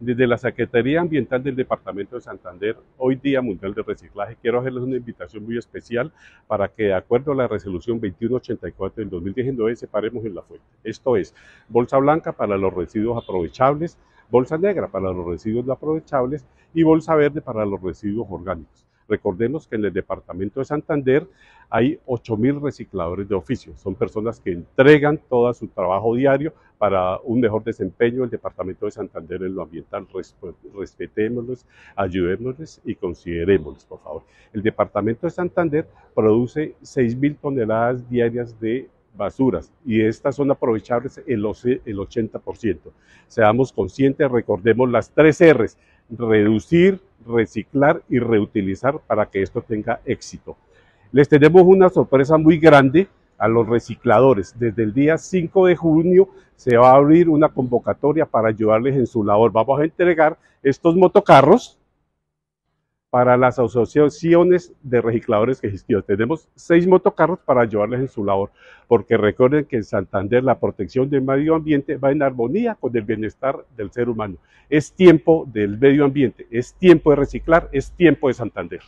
Desde la Secretaría Ambiental del Departamento de Santander, hoy Día Mundial del Reciclaje, quiero hacerles una invitación muy especial para que, de acuerdo a la resolución 2184 del 2019, separemos en la fuente. Esto es, bolsa blanca para los residuos aprovechables, bolsa negra para los residuos no aprovechables y bolsa verde para los residuos orgánicos. Recordemos que en el departamento de Santander hay 8.000 recicladores de oficio. Son personas que entregan todo su trabajo diario para un mejor desempeño del departamento de Santander en lo ambiental. Respetémoslos, ayudémosles y considerémoslos, por favor. El departamento de Santander produce 6.000 toneladas diarias de basuras y estas son aprovechables el 80%. Seamos conscientes, recordemos las 3 R's: reducir, reciclar y reutilizar, para que esto tenga éxito. Les tenemos una sorpresa muy grande a los recicladores. Desde el día 5 de junio se va a abrir una convocatoria para ayudarles en su labor. Vamos a entregar estos motocarros para las asociaciones de recicladores que existió. Tenemos 6 motocarros para ayudarles en su labor, porque recuerden que en Santander la protección del medio ambiente va en armonía con el bienestar del ser humano. Es tiempo del medio ambiente, es tiempo de reciclar, es tiempo de Santander.